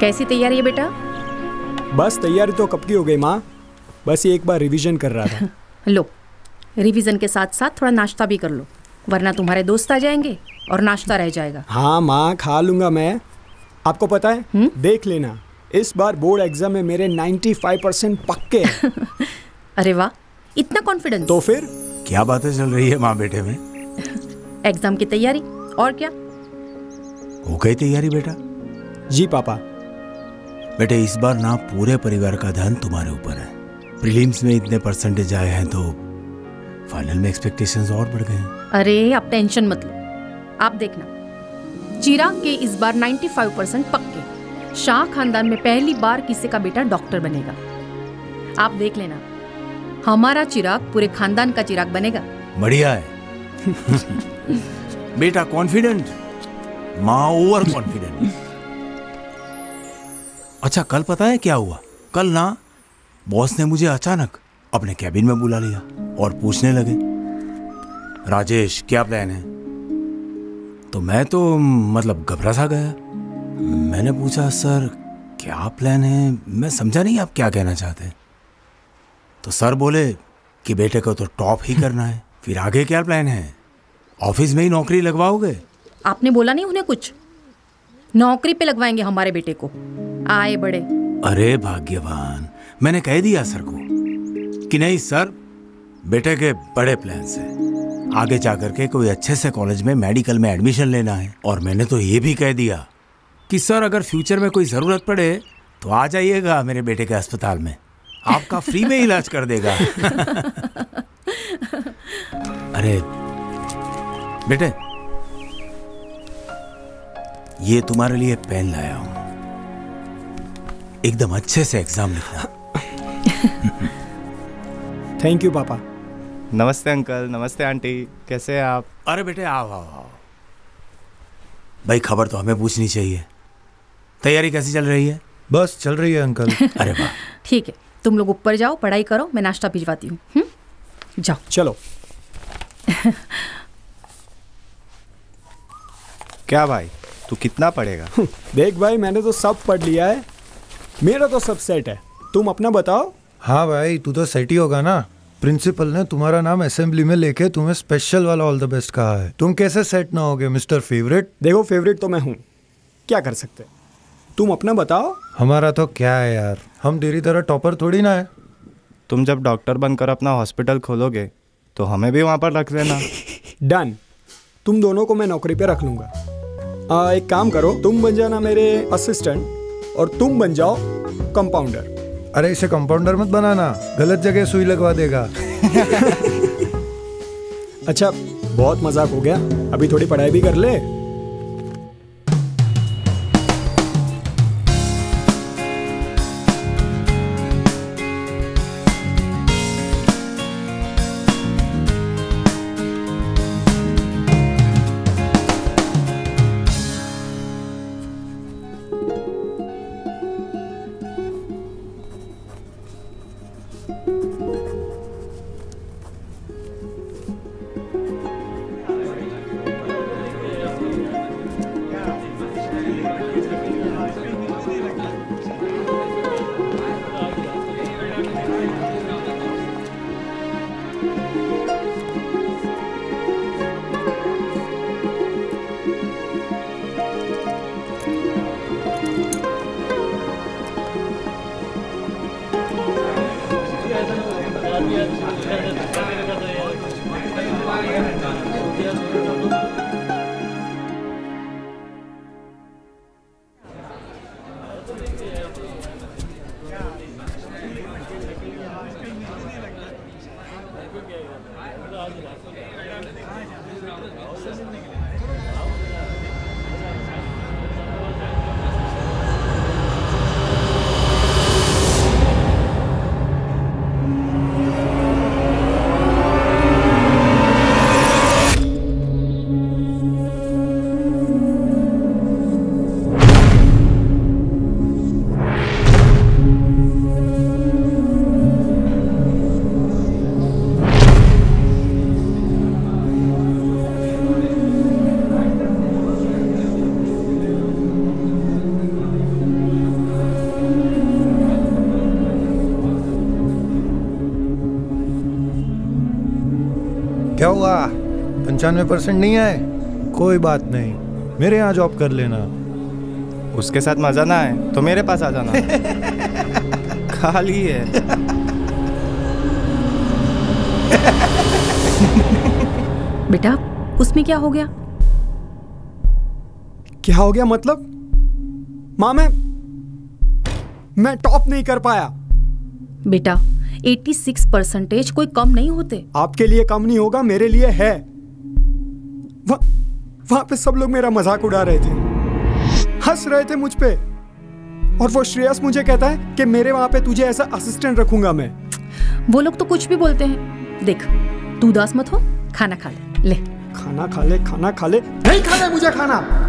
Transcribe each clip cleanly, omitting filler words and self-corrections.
कैसी तैयारी है बेटा? बस तैयारी तो कब की हो गई माँ, बस ये एक बार रिवीजन कर रहा था। लो, रिवीजन के साथ साथ थोड़ा नाश्ता भी कर लो, वरना तुम्हारे दोस्त आ जाएंगे और नाश्ता रह जाएगा। हाँ माँ, खा लूँगा मैं। आपको पता है देख लेना, इस बार बोर्ड एग्जाम में मेरे 95% पक्के हैं। अरे वाह, इतना कॉन्फिडेंस! तो फिर क्या बातें चल रही है माँ बेटे में? एग्जाम की तैयारी। और क्या हो गई तैयारी बेटा? जी पापा। बेटे इस बार ना पूरे परिवार का ध्यान तुम्हारे ऊपर है। प्रीलिम्स में इतने परसेंटेज आए हैं तो फाइनल में एक्सपेक्टेशंस और बढ़ गए हैं। अरे आप टेंशन मत लो, आप देखना चिराग के इस बार 95% पक्के। शाह खानदान में पहली बार किसी का बेटा डॉक्टर बनेगा। आप देख लेना, हमारा चिराग पूरे खानदान का चिराग बनेगा। बढ़िया है। बेटा कॉन्फिडेंट, माँ ओवर कॉन्फिडेंट। अच्छा कल पता है क्या हुआ? कल ना बॉस ने मुझे अचानक अपने कैबिन में बुला लिया और पूछने लगे, राजेश क्या प्लान है? तो मैं तो मतलब घबरा सा गया। मैंने पूछा सर क्या प्लान है, मैं समझा नहीं आप क्या कहना चाहते हैं। तो सर बोले कि बेटे को तो टॉप ही करना है, फिर आगे क्या प्लान है? ऑफिस में ही नौकरी लगवाओगे? आपने बोला नहीं उन्हें कुछ? नौकरी पे लगवाएंगे हमारे बेटे को, आए बड़े। अरे भाग्यवान, मैंने कह दिया सर को कि नहीं सर, बेटे के बड़े प्लान्स हैं, आगे जा करके कोई अच्छे से कॉलेज में मेडिकल में एडमिशन लेना है। और मैंने तो ये भी कह दिया कि सर अगर फ्यूचर में कोई ज़रूरत पड़े तो आ जाइएगा मेरे बेटे के अस्पताल में, आपका फ्री में इलाज कर देगा। अरे बेटे ये तुम्हारे लिए पेन लाया हूँ, एकदम अच्छे से एग्जाम लिखना। थैंक यू पापा। नमस्ते अंकल, नमस्ते आंटी, कैसे हैं आप? अरे बेटे आओ आओ आओ। भाई खबर तो हमें पूछनी चाहिए, तैयारी कैसी चल रही है? बस चल रही है अंकल। अरे वाह, ठीक है तुम लोग ऊपर जाओ पढ़ाई करो, मैं नाश्ता भिजवाती हूँ, जाओ। चलो। क्या भाई तू कितना पढ़ेगा? देख भाई मैंने तो सब पढ़ लिया है, मेरा तो सब सेट है, तुम अपना बताओ। हाँ भाई तू तो सेट ही होगा ना, प्रिंसिपल ने तुम्हारा नाम असेंबली में लेके तुम्हें स्पेशल वाला ऑल द बेस्ट कहा है, तुम कैसे सेट ना होगे मिस्टर फेवरेट? देखो फेवरेट तो मैं हूँ, क्या कर सकते, तुम अपना बताओ। हमारा तो क्या है यार, हम तेरी तरह टॉपर थोड़ी ना है। तुम जब डॉक्टर बनकर अपना हॉस्पिटल खोलोगे तो हमें भी वहाँ पर रख लेना। डन, तुम दोनों को मैं नौकरी पे रख लूँगा। एक काम करो, तुम बन जाना मेरे असिस्टेंट और तुम बन जाओ कंपाउंडर। अरे इसे कंपाउंडर मत बनाना, गलत जगह सुई लगवा देगा। अच्छा बहुत मजाक हो गया, अभी थोड़ी पढ़ाई भी कर ले। क्या हुआ? 95% नहीं आए? कोई बात नहीं, मेरे यहाँ जॉब कर लेना। उसके साथ मजा ना आए तो मेरे पास आ जाना। खाली है। बेटा, उसमें क्या हो गया? क्या हो गया मतलब? माँ, मैं टॉप नहीं कर पाया। बेटा, 86% कोई कम नहीं होते। आपके लिए कम नहीं होगा, मेरे लिए है। वहां पे सब लोग मेरा मजाक उड़ा रहे थे, हंस रहे थे मुझ पे। और वो श्रेयस मुझे कहता है कि मेरे वहां पे तुझे ऐसा असिस्टेंट रखूंगा मैं। वो लोग तो कुछ भी बोलते हैं। देख, तू उदास मत हो, खाना खा ले। खाना खा ले। नहीं खाना है मुझे खाना।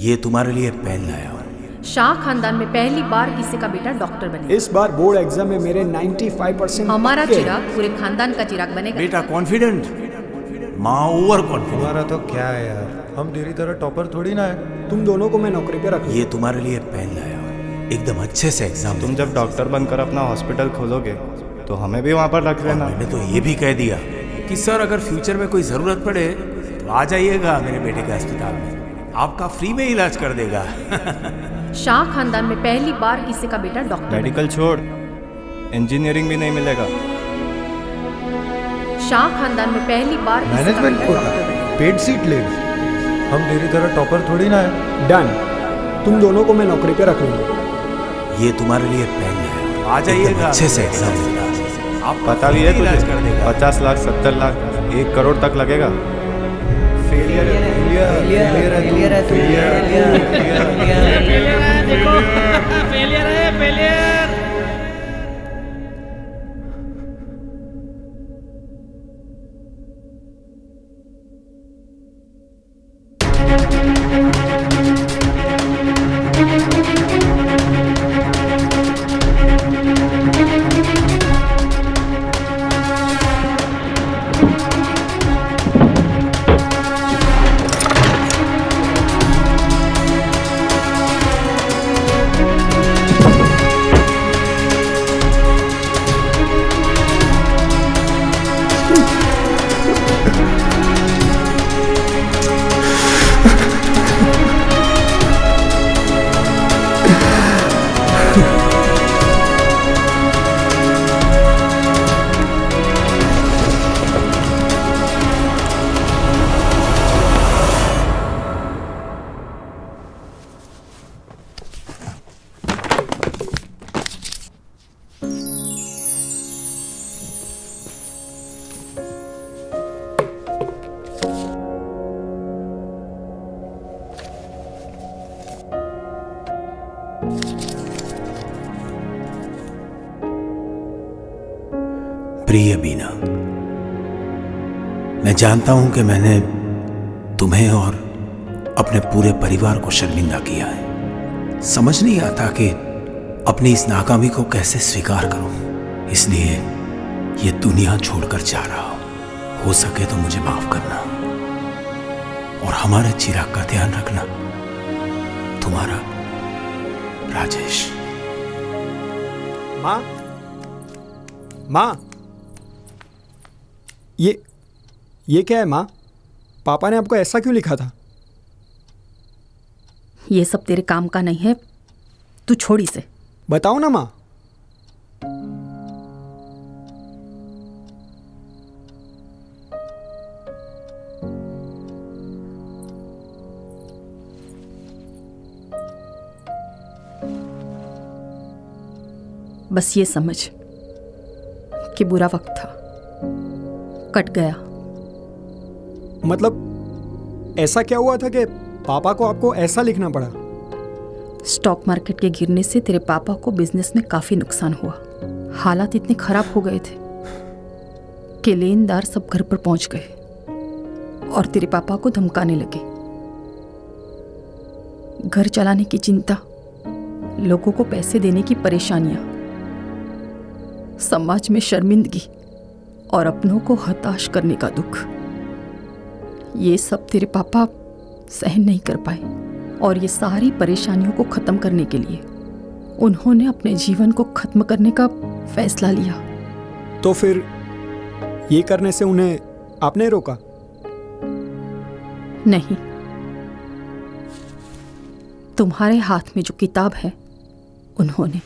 ये तुम्हारे लिए पेन लाया हूं। शाह खानदान में पहली बार किसी का बेटा डॉक्टर बने। इस बार बोर्ड एग्जाम में मेरे 95% हमारा चिराग पूरे खानदान का चिराग बनेगा। बेटा कॉन्फिडेंट, माँ ओवर कॉन्फिडेंट। हमारा तो क्या है यार, हम तेरी तरह टॉपर थोड़ी ना है। तुम दोनों को मैं नौकरी पे रख। ये तुम्हारे लिए पेन लाया हूं, एकदम अच्छे से एग्जाम। तुम जब डॉक्टर बनकर अपना हॉस्पिटल खोलोगे तो हमें भी वहाँ पर रख लेना। मैंने तो ये भी कह दिया कि सर अगर फ्यूचर में कोई जरूरत पड़े तो आ जाइएगा मेरे बेटे के अस्पताल में, आपका फ्री में इलाज कर देगा। शाह खानदान में पहली बार किसी का बेटा डॉक्टर। मेडिकल छोड़, इंजीनियरिंग भी नहीं मिलेगा। शाह खानदान में पहली बार मैनेजमेंट कोटा, पेड सीट लेगा। हम तेरी तरह टॉपर थोड़ी ना है। डन, तुम दोनों को मैं नौकरी पे रख लूंगा। ये तुम्हारे लिए पेन है, आ जाइएगा अच्छे से एग्जाम। आप पता भी है तुझे 50 लाख, 70 लाख, 1 करोड़ तक लगेगा। फेलियर है। जानता हूं कि मैंने तुम्हें और अपने पूरे परिवार को शर्मिंदा किया है। समझ नहीं आता कि अपनी इस नाकामी को कैसे स्वीकार करूं, इसलिए ये दुनिया छोड़कर जा रहा हूं। हो सके तो मुझे माफ करना और हमारे चिराग का ध्यान रखना। तुम्हारा राजेश। मां, मां, ये क्या है माँ? पापा ने आपको ऐसा क्यों लिखा था? ये सब तेरे काम का नहीं है, तू छोड़ इसे। बताओ ना माँ। बस ये समझ कि बुरा वक्त था, कट गया। मतलब ऐसा क्या हुआ था कि पापा को आपको ऐसा लिखना पड़ा? स्टॉक मार्केट के गिरने से तेरे पापा को बिजनेस में काफी नुकसान हुआ। हालात इतने खराब हो गए थे कि लेनदार सब घर पर पहुंच गए और तेरे पापा को धमकाने लगे। घर चलाने की चिंता, लोगों को पैसे देने की परेशानियां, समाज में शर्मिंदगी और अपनों को हताश करने का दुख, ये सब तेरे पापा सहन नहीं कर पाए। और ये सारी परेशानियों को ख़त्म करने के लिए उन्होंने अपने जीवन को ख़त्म करने का फैसला लिया। तो फिर ये करने से उन्हें आपने रोका? नहीं, तुम्हारे हाथ में जो किताब है, उन्होंने,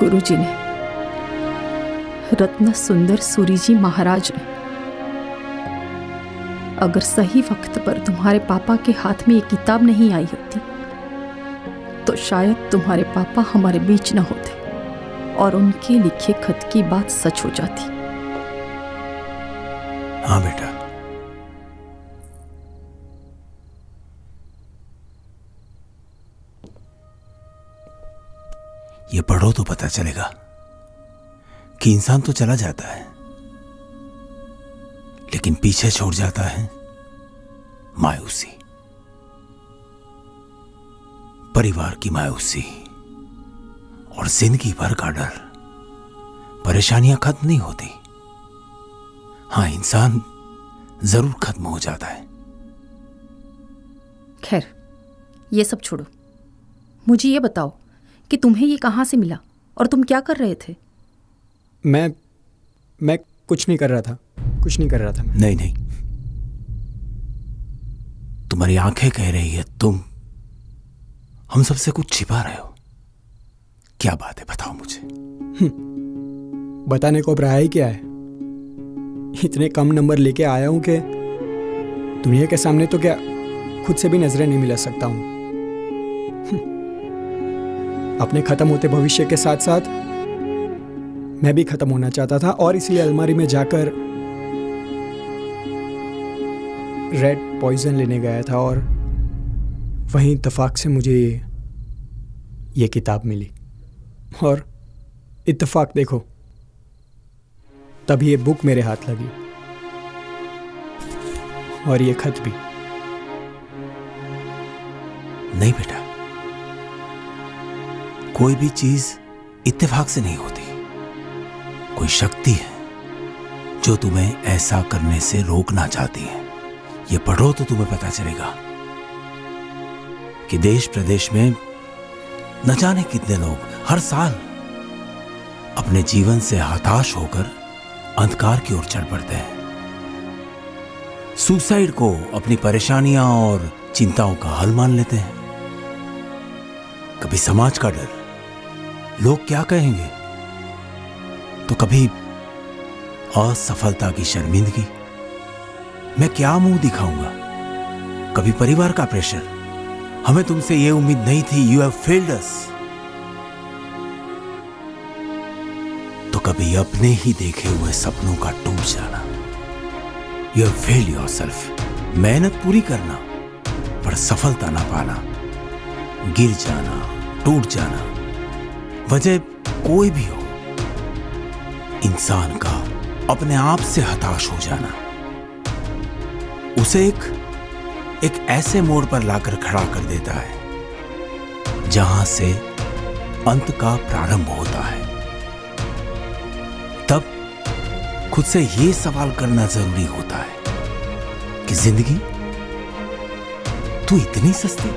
गुरुजी ने, रत्न सुंदर सूरी जी महाराज ने, अगर सही वक्त पर तुम्हारे पापा के हाथ में ये किताब नहीं आई होती तो शायद तुम्हारे पापा हमारे बीच न होते और उनके लिखे खत की बात सच हो जाती। हाँ बेटा, ये पढ़ो तो पता चलेगा कि इंसान तो चला जाता है लेकिन पीछे छोड़ जाता है मायूसी, परिवार की मायूसी और जिंदगी भर का डर। परेशानियां खत्म नहीं होती, हाँ इंसान जरूर खत्म हो जाता है। खैर ये सब छोड़ो, मुझे ये बताओ कि तुम्हें ये कहां से मिला और तुम क्या कर रहे थे? मैं कुछ नहीं कर रहा था, कुछ नहीं कर रहा था। नहीं नहीं, तुम्हारी आंखें कह रही है तुम हम सबसे कुछ छिपा रहे हो। क्या बात है बताओ मुझे। बताने को भरा ही क्या है, इतने कम नंबर लेके आया हूं कि दुनिया के सामने तो क्या खुद से भी नजरें नहीं मिला सकता हूं। अपने खत्म होते भविष्य के साथ साथ मैं भी खत्म होना चाहता था और इसलिए अलमारी में जाकर रेड पॉइजन लेने गया था और वहीं इत्तफाक से मुझे ये किताब मिली और इत्तफाक देखो तभी ये बुक मेरे हाथ लगी और ये खत भी। नहीं बेटा, कोई भी चीज इत्तेफाक से नहीं होती, कोई शक्ति है जो तुम्हें ऐसा करने से रोकना चाहती है। ये पढ़ो तो तुम्हें पता चलेगा कि देश प्रदेश में न जाने कितने लोग हर साल अपने जीवन से हताश होकर अंधकार की ओर चढ़ पड़ते हैं, सुसाइड को अपनी परेशानियां और चिंताओं का हल मान लेते हैं। कभी समाज का डर, लोग क्या कहेंगे, तो कभी असफलता की शर्मिंदगी, मैं क्या मुंह दिखाऊंगा, कभी परिवार का प्रेशर, हमें तुमसे यह उम्मीद नहीं थी, यू हैव फेल्ड अस, तो कभी अपने ही देखे हुए सपनों का टूट जाना, यू हैव फेल्ड योरसेल्फ, मेहनत पूरी करना पर सफलता ना पाना, गिर जाना, टूट जाना, वजह कोई भी हो, इंसान का अपने आप से हताश हो जाना, उसे एक ऐसे मोड़ पर लाकर खड़ा कर देता है जहां से अंत का प्रारंभ होता है। तब खुद से यह सवाल करना जरूरी होता है कि जिंदगी तू इतनी सस्ती?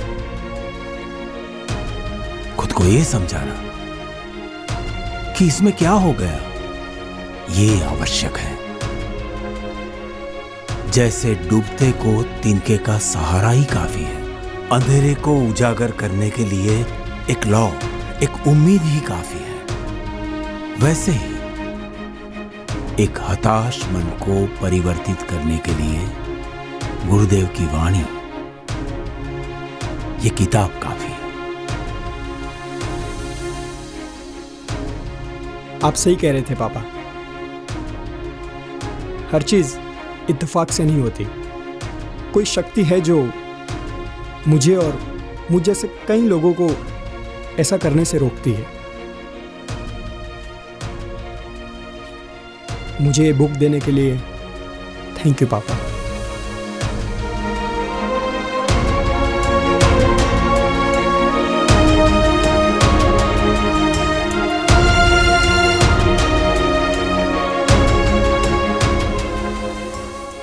खुद को यह समझाना कि इसमें क्या हो गया ये आवश्यक है। जैसे डूबते को तिनके का सहारा ही काफी है, अंधेरे को उजागर करने के लिए एक लौ, एक उम्मीद ही काफी है, वैसे ही एक हताश मन को परिवर्तित करने के लिए गुरुदेव की वाणी, ये किताब काफी है। आप सही कह रहे थे पापा, हर चीज इत्तेफाक से नहीं होती, कोई शक्ति है जो मुझे और मुझ जैसे कई लोगों को ऐसा करने से रोकती है। मुझे ये बुक देने के लिए थैंक यू पापा।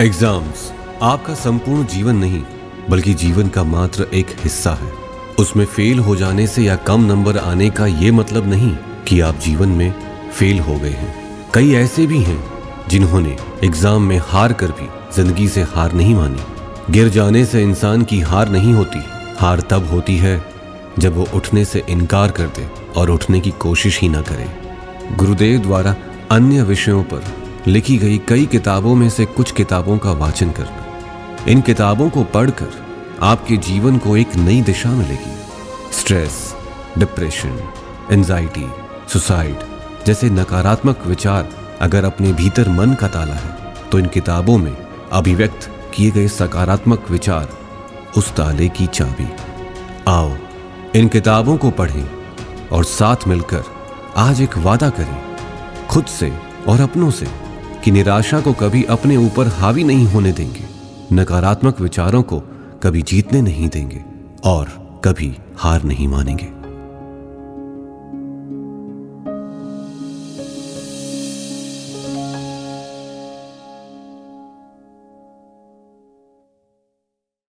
एग्जाम्स आपका संपूर्ण जीवन नहीं बल्कि जीवन का मात्र एक हिस्सा है। उसमें फेल हो जाने से या कम नंबर आने का ये मतलब नहीं कि आप जीवन में फेल हो गए हैं। कई ऐसे भी हैं जिन्होंने एग्जाम में हार कर भी जिंदगी से हार नहीं मानी। गिर जाने से इंसान की हार नहीं होती, हार तब होती है जब वो उठने से इनकार कर दे और उठने की कोशिश ही ना करे। गुरुदेव द्वारा अन्य विषयों पर लिखी गई कई किताबों में से कुछ किताबों का वाचन करना, इन किताबों को पढ़कर आपके जीवन को एक नई दिशा मिलेगी। स्ट्रेस, डिप्रेशन, एंजाइटी, सुसाइड जैसे नकारात्मक विचार अगर अपने भीतर मन का ताला है तो इन किताबों में अभिव्यक्त किए गए सकारात्मक विचार उस ताले की चाबी। आओ इन किताबों को पढ़ें और साथ मिलकर आज एक वादा करें खुद से और अपनों से कि निराशा को कभी अपने ऊपर हावी नहीं होने देंगे, नकारात्मक विचारों को कभी जीतने नहीं देंगे और कभी हार नहीं मानेंगे।